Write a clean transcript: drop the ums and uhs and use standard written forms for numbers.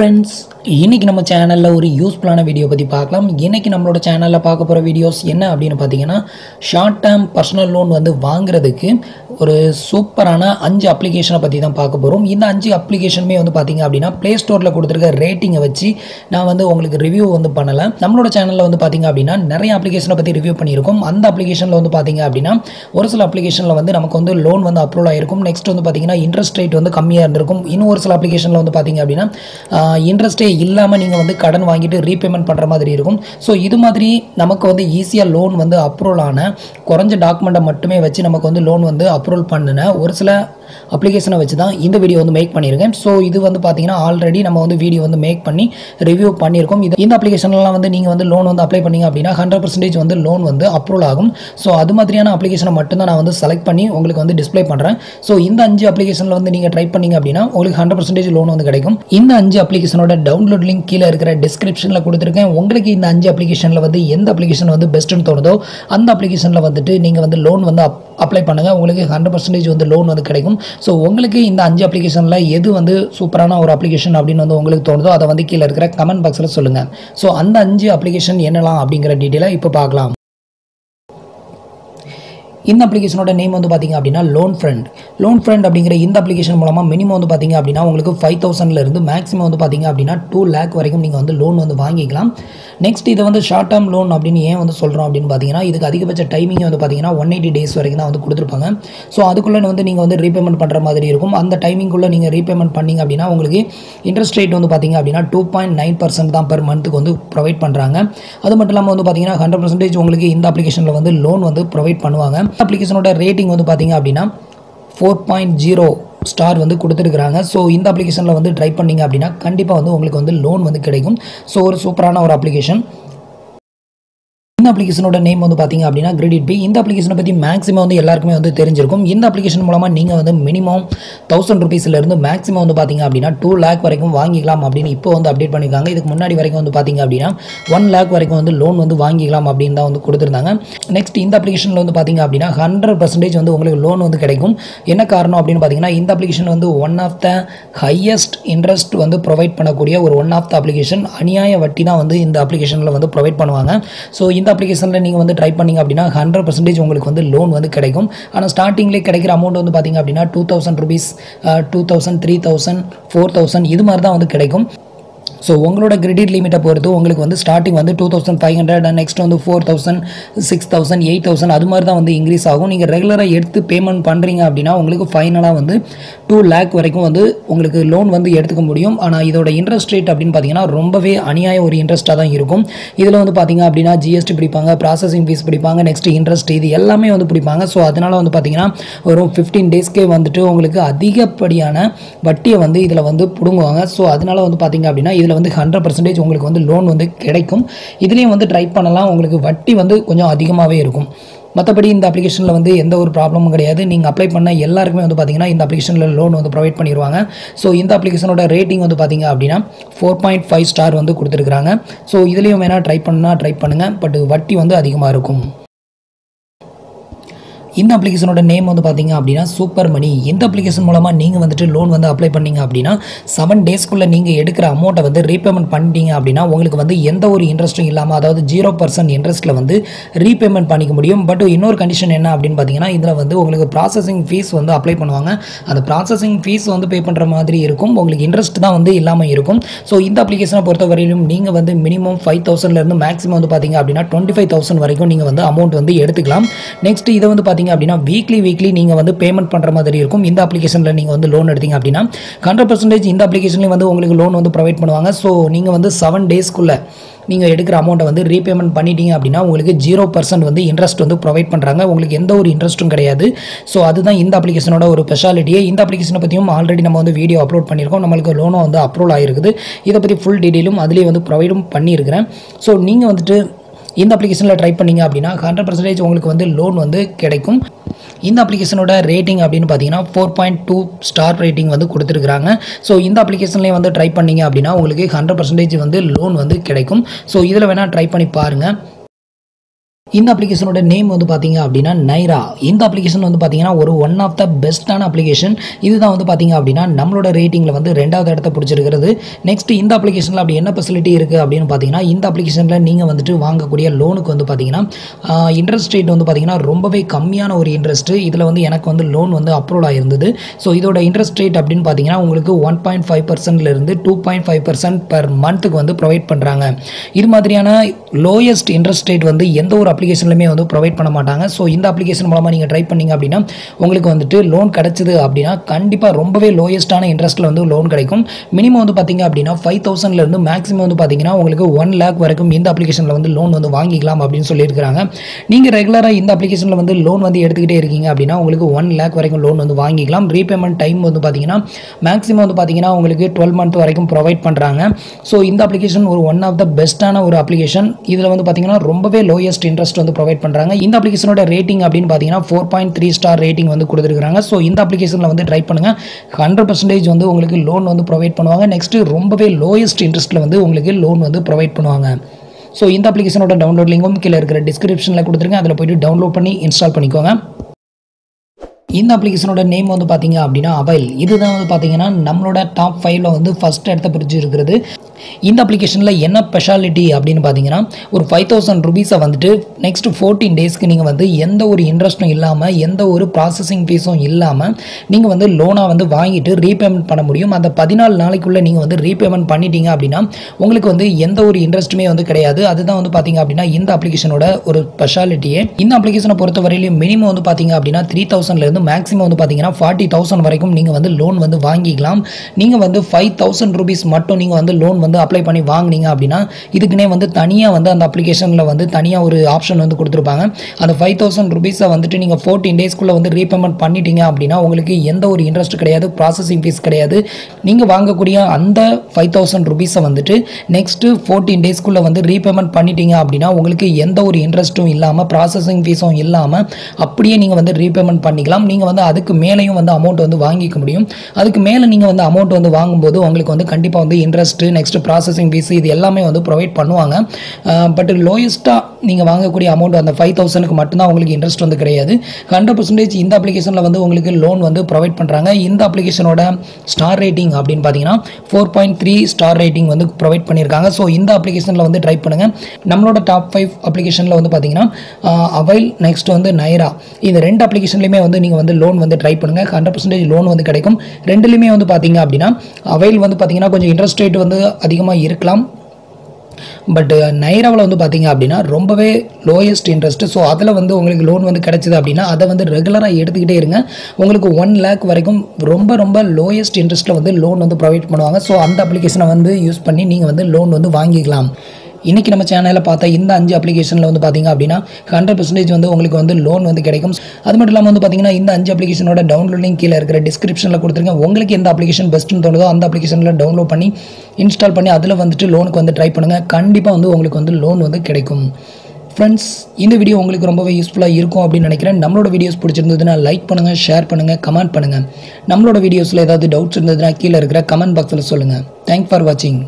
Friends, இன்றைக்கி நம்ம சேனலில் ஒரு யூஸ்ஃபுல்லான வீடியோ பற்றி பார்க்கலாம். இன்றைக்கி நம்மளோட சேனலில் பார்க்க போகிற வீடியோஸ் என்ன அப்படின்னு பார்த்தீங்கன்னா, ஷார்ட் டேர்ம் பர்சனல் லோன் வந்து வாங்குறதுக்கு ஒரு சூப்பரான 5 அப்ளிகேஷனை பற்றி தான் பார்க்க போகிறோம். இந்த 5 அப்ளிகேஷனுமே வந்து பார்த்திங்க அப்படின்னா ப்ளே ஸ்டோரில் கொடுத்துருக்க ரேட்டிங்கை வச்சு நான் வந்து உங்களுக்கு ரிவ்யூ வந்து பண்ணலை. நம்மளோட சேனலில் வந்து பார்த்திங்க அப்படின்னா நிறைய அப்ளிகேஷனை பற்றி ரிவ்யூ பண்ணியிருக்கோம். அந்த அப்ளிகேஷனில் வந்து பார்த்திங்க அப்படின்னா ஒரு சில அப்ளிகேஷனில் வந்து நமக்கு வந்து லோன் வந்து அப்ரூவல் ஆகிருக்கும். நெக்ஸ்ட் வந்து பார்த்திங்கன்னா இன்ட்ரெஸ்ட் ரேட் வந்து கம்மியாக இருந்திருக்கும். இன்னும் ஒரு சில அப்ளிகேஷனில் வந்து பார்த்திங்க அப்படின்னா இன்ட்ரெஸ்ட்டே இல்லாமல் நீங்கள் வந்து கடன் வாங்கிட்டு ரீபேமெண்ட் பண்ணுற மாதிரி இருக்கும். ஸோ இது மாதிரி நமக்கு வந்து ஈஸியாக லோன் வந்து அப்ரூவல் ஆன குறைஞ்ச டாக்குமெண்ட்டை மட்டுமே வச்சு நமக்கு வந்து லோன் வந்து அப்ரூவல் பண்ணின ஒரு சில அப்ளிகேஷனை வச்சு தான் இந்த வீடியோ வந்து மேக் பண்ணியிருக்கேன். ஸோ இது வந்து பார்த்தீங்கன்னா ஆல்ரெடி நம்ம வந்து வீடியோ வந்து மேக் பண்ணி ரிவ்யூ பண்ணியிருக்கோம். இந்த அப்ளிகேஷன்லாம் வந்து நீங்கள் வந்து லோன் வந்து அப்ளை பண்ணிங்க அப்படின்னா 100% வந்து லோன் வந்து அப்ரூவல் ஆகும். ஸோ அது மாதிரியான அப்ளிகேஷனை மட்டும்தான் நான் வந்து செலக்ட் பண்ணி உங்களுக்கு வந்து டிஸ்பிளே பண்ணுறேன். ஸோ இந்த 5 அப்ளிகேஷனில் வந்து நீங்கள் ட்ரை பண்ணிங்க அப்படின்னா உங்களுக்கு 100% லோன் வந்து கிடைக்கும். இந்த 5 அப்ளிகேஷனோட டவுன்லோட் லிங்க் கீழே இருக்கிற டிஸ்கிரிப்ஷனில் கொடுத்துருக்கேன். உங்களுக்கு இந்த 5 அப்ளிகேஷனில் வந்து எந்த அப்ளிகேஷன் வந்து பெஸ்ட்டுன்னு தோணுதோ அந்த அப்ளிகேஷனில் வந்துட்டு நீங்கள் வந்து லோன் வந்து அப்ளை பண்ணுங்கள். உங்களுக்கு 100% வந்து லோன் வந்து கிடைக்கும். ஸோ உங்களுக்கு இந்த 5 அப்ளிகேஷனில் எது வந்து சூப்பரான ஒரு அப்ளிகேஷன் அப்படின்னு வந்து உங்களுக்கு தோணுதோ அதை வந்து கீழே இருக்கிற கமெண்ட் பாக்ஸில் சொல்லுங்கள். ஸோ அந்த 5 அப்ளிகேஷன் என்னலாம் அப்படிங்கிற டீட்டெயிலாக இப்போ பார்க்கலாம். இந்த அப்ளிகேஷனோட நேம் வந்து பார்த்திங்க அப்படின்னா லோன் ஃப்ரெண்ட் அப்படிங்கிற இந்த அப்ளிகேஷன் மூலமாக மினிமம் வந்து பார்த்திங்க அப்படின்னா உங்களுக்கு 5,000லேருந்து மேக்ஸிமம் வந்து பார்த்திங்க அப்படின்னா 2 lakh வரைக்கும் நீங்கள் வந்து லோன் வந்து வாங்கிக்கலாம். நெக்ஸ்ட் இதை வந்து ஷார்ட் டேர்ம் லோன் அப்படின்னு ஏன் வந்து சொல்கிறோம் அப்படின்னு பார்த்தீங்கன்னா, இதுக்கு அதிகபட்ச டைமிங் வந்து பார்த்திங்கன்னா 180 days வரைக்கும் தான் வந்து கொடுத்துருப்பாங்க. ஸோ அதுக்குள்ளே வந்து நீங்கள் வந்து ரீபேமெண்ட் பண்ணுற மாதிரி இருக்கும். அந்த டைமிங்குள்ளே நீங்கள் ரீபேமெண்ட் பண்ணிங்க அப்படின்னா உங்களுக்கு இன்ட்ரெஸ்ட் ரேட் வந்து பார்த்திங்க அப்படின்னா 2.9% தான் பெர் மந்த்துக்கு வந்து ப்ரொவைட் பண்ணுறாங்க. அது மட்டும் இல்லாமல் வந்து பார்த்திங்கன்னா 100% உங்களுக்கு இந்த அப்ளிகேஷனில் வந்து லோன் வந்து ப்ரொவைட் பண்ணுவாங்க. அப்ளிகேஷனோட ரேட்டிங் வந்து பார்த்தீங்க அப்படின்னா 4.0 star வந்து கொடுத்துருக்குறாங்க. ஸோ இந்த அப்ளிகேஷனில் வந்து ட்ரை பண்ணிங்க அப்படின்னா கண்டிப்பாக வந்து உங்களுக்கு வந்து லோன் வந்து கிடைக்கும். ஸோ ஒரு சூப்பரான ஒரு அப்ளிகேஷன். இந்த அப்ளிகேஷனோட நேம் வந்து பார்த்திங்க அப்படின்னா கிரெடிட் பி. இந்த அப்ளிகேஷனை பற்றி மேக்ஸிமம் வந்து எல்லாருக்குமே வந்து தெரிஞ்சிருக்கும். இந்த அப்ளிகேஷன் மூலமாக நீங்கள் வந்து மினிமம் 1,000 rupeesலேருந்து மேக்ஸிமம் வந்து பார்த்திங்க அப்படின்னா 2 lakh வரைக்கும் வாங்கிக்கலாம் அப்படின்னு இப்போ வந்து அப்டேட் பண்ணியிருக்காங்க. இதுக்கு முன்னாடி வரைக்கும் வந்து பார்த்திங்க அப்படின்னா 1 lakh வரைக்கும் வந்து லோன் வந்து வாங்கிக்கலாம் அப்படின்னு தான் வந்து கொடுத்துருந்தாங்க. நெக்ஸ்ட் இந்த அப்ளிகேஷனில் வந்து பார்த்திங்க அப்படின்னா 100% வந்து உங்களுக்கு லோன் வந்து கிடைக்கும். என்ன காரணம் அப்படின்னு பார்த்திங்கன்னா, இந்த அப்ளிகேஷன் வந்து one of the highest interest வந்து ப்ரொவைட் பண்ணக்கூடிய ஒரு ஒன் ஆஃப் த அப்ளிகேஷன். அநியாய வட்டி தான் வந்து இந்த அப்ளிகேஷனில் வந்து ப்ரொவைட் பண்ணுவாங்க. ஸோ இந்த அப்ளிகேஷனில் நீங்கள் வந்து ட்ரை பண்ணிங்க அப்படின்னா 100% உங்களுக்கு வந்து லோன் வந்து கிடைக்கும். ஆனால் ஸ்டார்டிங்லேயே கிடைக்கிற அமௌண்ட் வந்து பார்த்திங்க அப்படின்னா 2,000 rupees, 2,000, 3,000, 4,000 இது மாதிரி தான் வந்து கிடைக்கும். ஸோ உங்களோட கிரெடிட் லிமிட்டை பொறுத்து உங்களுக்கு வந்து ஸ்டார்டிங் வந்து 2,500, நெக்ஸ்ட் வந்து 4,000, 6,000, 8,000 அது மாதிரி தான் வந்து இன்க்ரீஸ் ஆகும். நீங்கள் ரெகுலராக எடுத்து பேமெண்ட் பண்ணுறீங்க அப்படின்னா உங்களுக்கு ஃபைனலாக வந்து 2 lakh வரைக்கும் வந்து உங்களுக்கு லோன் வந்து எடுத்துக்க முடியும். ஆனால் இதோட இன்ட்ரெஸ்ட் ரேட் அப்படின்னு பார்த்தீங்கன்னா ரொம்பவே அநியாய ஒரு இன்ட்ரெஸ்ட்டாக தான் இருக்கும். இதில் வந்து பார்த்திங்க அப்படின்னா ஜிஎஸ்டி பிடிப்பாங்க, ப்ராசஸிங் ஃபீஸ் பிடிப்பாங்க, நெக்ஸ்ட் இன்ட்ரெஸ்ட் இது எல்லாமே வந்து பிடிப்பாங்க. ஸோ அதனால் வந்து பார்த்திங்கன்னா ஒரு 15 daysக்கே வந்துட்டு உங்களுக்கு அதிகப்படியான வட்டியை வந்து இதில் வந்து பிடுங்குவாங்க. ஸோ அதனால் வந்து பார்த்திங்க அப்படின்னா இதில் வந்து 100% உங்களுக்கு வந்து லோன் வந்து கிடைக்கும். இதுலேயும் வந்து ட்ரை பண்ணலாம். உங்களுக்கு வட்டி வந்து கொஞ்சம் அதிகமாகவே இருக்கும். மற்றபடி இந்த அப்ளிகேஷனில் வந்து எந்த ஒரு ப்ராப்ளமும் கிடையாது. நீங்கள் அப்ளை பண்ண எல்லாருக்குமே வந்து பார்த்திங்கன்னா இந்த அப்ளிகேஷனில் லோன் வந்து ப்ரொவைட் பண்ணிடுவாங்க. ஸோ இந்த அப்ளிகேஷனோட ரேட்டிங் வந்து பார்த்திங்க அப்படின்னா 4.5 star வந்து கொடுத்துருக்குறாங்க. ஸோ இதுலேயும் வேணால் ட்ரை பண்ணுங்கள். பட் வட்டி வந்து அதிகமாக இருக்கும். இந்த அப்ளிகேஷனோட நேம் வந்து பார்த்திங்க அப்படின்னா சூப்பர் மணி. இந்த அப்ளிகேஷன் மூலமாக நீங்கள் வந்துட்டு லோன் வந்து அப்ளை பண்ணிங்க அப்படின்னா 7 daysக்குள்ளே நீங்கள் எடுக்கிற அமௌண்ட்டை வந்து ரீபேமெண்ட் பண்ணிட்டீங்க அப்படின்னா உங்களுக்கு வந்து எந்த ஒரு இன்ட்ரெஸ்ட்டும் இல்லாமல், அதாவது 0% இன்ட்ரெஸ்ட்டில் வந்து ரீபேமெண்ட் பண்ணிக்க முடியும். பட் இன்னொரு கண்டிஷன் என்ன அப்படின்னு பார்த்திங்கன்னா, இதில் வந்து உங்களுக்கு ப்ராசஸிங் ஃபீஸ் வந்து அப்ளை பண்ணுவாங்க. அந்த ப்ராசஸிங் ஃபீஸ் வந்து பே பண்ணுற மாதிரி இருக்கும். உங்களுக்கு இன்ட்ரெஸ்ட் தான் வந்து இல்லாமல் இருக்கும். ஸோ இந்த அப்ளிகேஷனை பொறுத்த வரையிலும் நீங்கள் வந்து மினிமம் 5,000லேருந்து மேக்ஸிமம் வந்து பார்த்திங்க அப்படின்னா 25,000 வரைக்கும் நீங்கள் வந்து அமௌண்ட் வந்து எடுத்துக்கலாம். நெக்ஸ்ட் இதை வந்து பார்த்திங்க அப்படின்னா வீக்லி நீங்கள் வந்து பேமெண்ட் பண்ணுற மாதிரி இருக்கும். இந்த அப்ளிகேஷனில் நீங்கள் வந்து லோன் எடுத்தீங்க அப்படின்னா 100% இந்த அப்ளிகேஷன்லேயும் வந்து உங்களுக்கு லோன் வந்து ப்ரொவைட் பண்ணுவாங்க. ஸோ நீங்கள் வந்து 7 daysக்குள்ளே நீங்கள் எடுக்கிற அமௌண்ட்டை வந்து ரீபேமெண்ட் பண்ணிட்டீங்க அப்படின்னா உங்களுக்கு 0% வந்து இன்ட்ரெஸ்ட் வந்து ப்ரொவைட் பண்ணுறாங்க. உங்களுக்கு எந்த ஒரு இன்ட்ரெஸ்ட்டும் கிடையாது. ஸோ அதுதான் இந்த அப்ளிகேஷனோட ஒரு ஸ்பெஷாலிட்டியே. இந்த அப்ளிகேஷனை பற்றியும் ஆல்ரெடி நம்ம வந்து வீடியோ அப்லோட் பண்ணியிருக்கோம். நம்மளுக்கு லோனும் வந்து அப்ரூவல் ஆகிருக்குது. இதை பற்றி ஃபுல் டீட்டெயிலும் அதிலே வந்து ப்ரொவைடும் பண்ணியிருக்கிறேன். ஸோ நீங்கள் வந்துட்டு இந்த அப்ளிகேஷனில் ட்ரை பண்ணிங்க அப்படின்னா 100% உங்களுக்கு வந்து லோன் வந்து கிடைக்கும். இந்த அப்ளிகேஷனோட ரேட்டிங் அப்படின்னு பார்த்தீங்கன்னா 4.2 star ரேட்டிங் வந்து கொடுத்துருக்குறாங்க. ஸோ இந்த அப்ளிகேஷன்லேயே வந்து ட்ரை பண்ணிங்க அப்படின்னா உங்களுக்கு 100% வந்து லோன் வந்து கிடைக்கும். ஸோ இதில் வேணால் ட்ரை பண்ணி பாருங்கள். In the application name வந்து பாத்தீங்க அப்படினா Nira. இந்த application வந்து பாத்தீங்கன்னா ஒரு one of the best ஆன application. இதுதான் வந்து பாத்தீங்க அப்படினா நம்மளோட ரேட்டிங்ல வந்து இரண்டாவது இடத்தை பிடிச்சிருக்கிறது. நெக்ஸ்ட் இந்த applicationல அப்படி என்ன ஃபெசிலிட்டி இருக்கு அப்படினு பாத்தீங்கன்னா இந்த applicationல நீங்க வந்துட்டு வாங்கக்கூடிய லோனுக்கு வந்து பாத்தீங்கன்னா இன்ட்ரஸ்ட் ரேட் வந்து பாத்தீங்கன்னா ரொம்பவே கம்மியான ஒரு இன்ட்ரஸ்ட். இதுல வந்து எனக்கு வந்து லோன் வந்து அப்ரூவல் ஆயிருந்தது. சோ இதோட இன்ட்ரஸ்ட் ரேட் அப்படினு பாத்தீங்கன்னா உங்களுக்கு 1.5% ல இருந்து 2.5% per month-க்கு வந்து ப்ரொவைட் பண்றாங்க. இது மாதிரியான லோயஸ்ட் இன்ட்ரஸ்ட் ரேட் வந்து எந்த ஒரு அப்ளிகேஷன்லமே வந்து ப்ரொவைட் பண்ண மாட்டாங்க. சோ இந்த அப்ளிகேஷன் மூலமா நீங்க ட்ரை பண்ணீங்க அப்படினா உங்களுக்கு வந்துட்டு லோன் கிடைச்சது அப்படினா கண்டிப்பா ரொம்பவே லோயஸ்டான இன்ட்ரஸ்ட்ல வந்து லோன் கிடைக்கும். மினிமம் வந்து பாத்தீங்க அப்படினா 5000 ல இருந்து மேக்ஸिमम வந்து பாத்தீங்கன்னா உங்களுக்கு 1 லட்சம் வரைக்கும் இந்த அப்ளிகேஷன்ல வந்து லோன் வந்து வாங்கிக்கலாம் அப்படினு சொல்லி இருக்காங்க. நீங்க ரெகுலரா இந்த அப்ளிகேஷன்ல வந்து லோன் வந்து எடுத்துக்கிட்டே இருக்கீங்க அப்படினா உங்களுக்கு 1 லட்சம் வரைக்கும் லோன் வந்து வாங்கிக்கலாம். ரீபேமெண்ட் டைம் வந்து பாத்தீங்கன்னா மேக்ஸिमम வந்து பாத்தீங்கன்னா உங்களுக்கு 12 மந்த் வரைக்கும் ப்ரொவைட் பண்றாங்க. சோ இந்த அப்ளிகேஷன் ஒரு one of the பெஸ்டான ஒரு அப்ளிகேஷன். இதுல வந்து பாத்தீங்கன்னா ரொம்பவே லோயஸ்ட் இன்ட்ரஸ்ட் வந்து ப்ரொவைட் பண்றாங்க. இந்த அப்ளிகேஷனோட ரேட்டிங் அப்படினு பாத்தீங்கன்னா 4.3 ஸ்டார் ரேட்டிங் வந்து கொடுத்திருக்காங்க. சோ இந்த அப்ளிகேஷன்ல வந்து ட்ரை பண்ணுங்க. 100% வந்து உங்களுக்கு லோன் வந்து ப்ரொவைட் பண்ணுவாங்க. நெக்ஸ்ட் ரொம்பவே லோயஸ்ட் இன்ட்ரஸ்ட்ல வந்து உங்களுக்கு லோன் வந்து ப்ரொவைட் பண்ணுவாங்க. சோ இந்த அப்ளிகேஷனோட டவுன்லோட் லிங்கும் கீழ இருக்கிற டிஸ்கிரிப்ஷன்ல கொடுத்திருக்கேன். அதுல போய் டவுன்லோட் பண்ணி இன்ஸ்டால் பண்ணிக்கோங்க. இந்த அப்ளிகேஷனோட நேம் வந்து பாத்தீங்க அப்படினா அவைல். இதுதான் வந்து பாத்தீங்கன்னா நம்மளோட டாப் 5ல வந்து ஃபர்ஸ்ட் இடத்தை பிடிச்சு இருக்குது. இந்த அப்ளிகேஷனில் என்ன ஸ்பெஷாலிட்டி அப்படின்னு பார்த்தீங்கன்னா ஒரு 5000 ரூபீஸை வந்துட்டு நெக்ஸ்ட் 14 டேஸ்க்கு நீங்கள் வந்து எந்த ஒரு இன்ட்ரெஸ்ட்டும் இல்லாமல் எந்த ஒரு ப்ராசஸிங் ஃபீஸும் இல்லாமல் நீங்கள் வந்து லோனாக வந்து வாங்கிட்டு ரீபேமெண்ட் பண்ண முடியும். அந்த 14 நாளைக்குள்ளே நீங்கள் வந்து ரீபேமெண்ட் பண்ணிட்டீங்க அப்படின்னா உங்களுக்கு வந்து எந்த ஒரு இன்ட்ரெஸ்ட்டுமே வந்து கிடையாது. அதுதான் வந்து பார்த்தீங்க அப்படின்னா இந்த அப்ளிகேஷனோட ஒரு ஸ்பெஷாலிட்டியே. இந்த அப்ளிகேஷனை பொறுத்தவரையிலும் மினிமம் வந்து பார்த்தீங்க அப்படின்னா 3000லேருந்து மேக்ஸிமம் வந்து பார்த்தீங்கன்னா 40,000 வரைக்கும் நீங்கள் வந்து லோன் வந்து வாங்கிக்கலாம். நீங்கள் வந்து 5000 ரூபீஸ் மட்டும் நீங்கள் வந்து லோன் வந்து அப்ளை பண்ணி வாங்குனீங்க அப்படின்னா இதுக்குனே வந்து தனியாக வந்து அந்த அப்ளிகேஷனில் வந்து தனியாக ஒரு ஆப்ஷன் வந்து கொடுத்துருப்பாங்க. அந்த 5000 ரூபீஸை வந்துட்டு நீங்கள் 14 டேஸ்க்குள்ளே வந்து ரீபேமெண்ட் பண்ணிட்டீங்க அப்படின்னா உங்களுக்கு எந்த ஒரு இன்ட்ரெஸ்ட் கிடையாது, ப்ராசஸிங் ஃபீஸ் கிடையாது. நீங்கள் வாங்கக்கூடிய அந்த 5000 ரூபீஸை வந்துட்டு நெக்ஸ்ட்டு 14 டேஸ்க்குள்ளே வந்து ரீபேமெண்ட் பண்ணிட்டீங்க அப்படின்னா உங்களுக்கு எந்த ஒரு இன்ட்ரெஸ்ட்டும் இல்லாமல் ப்ராசஸிங் ஃபீஸும் இல்லாமல் அப்படியே நீங்கள் வந்து ரீபேமெண்ட் பண்ணிக்கலாம். நீங்கள் வந்து அதுக்கு மேலேயும் வந்து அமௌண்ட் வந்து வாங்கிக்க முடியும். அதுக்கு மேலே நீங்கள் வந்து அமௌண்ட் வந்து வாங்கும்போது உங்களுக்கு வந்து கண்டிப்பாக வந்து இன்ட்ரெஸ்ட் நெக்ஸ்ட் ப்ராசஸிங் ஃபீஸ் இது எல்லாமே வந்து ப்ரொவைட் பண்ணுவாங்க. பட் லோயஸ்ட்டாக நீங்கள் வாங்கக்கூடிய அமௌண்ட் அந்த 5000க்கு மட்டும்தான் உங்களுக்கு இன்ட்ரெஸ்ட் வந்து கிடையாது. 100% இந்த அப்ளிகேஷனில் வந்து உங்களுக்கு லோன் வந்து ப்ரொவைட் பண்ணுறாங்க. இந்த அப்ளிகேஷனோட ஸ்டார் ரேட்டிங் அப்படின்னு பார்த்தீங்கன்னா 4.3 ஸ்டார் ரேட்டிங் வந்து ப்ரொவைட் பண்ணியிருக்காங்க. ஸோ இந்த அப்ளிகேஷனில் வந்து ட்ரை பண்ணுங்கள். நம்மளோட டாப் 5 அப்ளிகேஷனில் வந்து பார்த்தீங்கன்னா அவைல், நெக்ஸ்ட் வந்து Nira. இந்த 2 அப்ளிகேஷன்லையுமே வந்து நீங்கள் வந்து லோன் வந்து ட்ரை பண்ணுங்கள். 100% லோன் வந்து கிடைக்கும். ரெண்டுலையுமே வந்து பார்த்தீங்க அப்படின்னா அவைல் வந்து பார்த்தீங்கன்னா கொஞ்சம் இன்ட்ரெஸ்ட் ரேட் வந்து அதிகமாக இருக்கலாம். பட் Niraவில் வந்து பார்த்தீங்க அப்படின்னா ரொம்பவே லோயஸ்ட் இன்ட்ரெஸ்ட். ஸோ அதில் வந்து உங்களுக்கு லோன் வந்து கிடைச்சிது அப்படின்னா அதை வந்து ரெகுலராக எடுத்துக்கிட்டே இருங்க. உங்களுக்கு 1 லட்சம் வரைக்கும் ரொம்ப ரொம்ப லோயஸ்ட் இன்ட்ரெஸ்ட்டில் வந்து லோன் வந்து ப்ரொவைட் பண்ணுவாங்க. ஸோ அந்த அப்ளிகேஷனை வந்து யூஸ் பண்ணி நீங்கள் வந்து லோன் வந்து வாங்கிக்கலாம். இன்றைக்கி நம்ம சேனலில் பார்த்தா இந்த 5 அப்ளிகேஷனில் வந்து பார்த்தீங்க அப்படின்னா 100% வந்து உங்களுக்கு வந்து லோன் வந்து கிடைக்கும். அது மட்டும் இல்லாமல் வந்து பார்த்தீங்கன்னா இந்த 5 அப்ளிகேஷனோட டவுன்லோட் லிங்க் கீழே இருக்கிற டிஸ்கிரிப்ஷனில் கொடுத்துருக்கேன். உங்களுக்கு எந்த அப்ளிகேஷன் பெஸ்ட்டுன்னு தோணுதோ அந்த அப்ளிகேஷனில் டவுன்லோட் பண்ணி இன்ஸ்டால் பண்ணி அதில் வந்துட்டு லோனுக்கு வந்து ட்ரை பண்ணுங்கள். கண்டிப்பாக வந்து உங்களுக்கு வந்து லோன் வந்து கிடைக்கும். ஃப்ரெண்ட்ஸ், இந்த வீடியோ உங்களுக்கு ரொம்பவே யூஸ்ஃபுல்லாக இருக்கும் அப்படின்னு நினைக்கிறேன். நம்மளோட வீடியோஸ் பிடிச்சிருந்ததுன்னா லைக் பண்ணுங்கள், ஷேர் பண்ணுங்கள், கமெண்ட் பண்ணுங்கள். நம்மளோட வீடியோஸில் ஏதாவது டவுட்ஸ் இருந்ததுன்னா கீழே இருக்கிற கமெண்ட் பாக்ஸில் சொல்லுங்கள். தேங்க்ஸ் ஃபார் வாட்சிங்.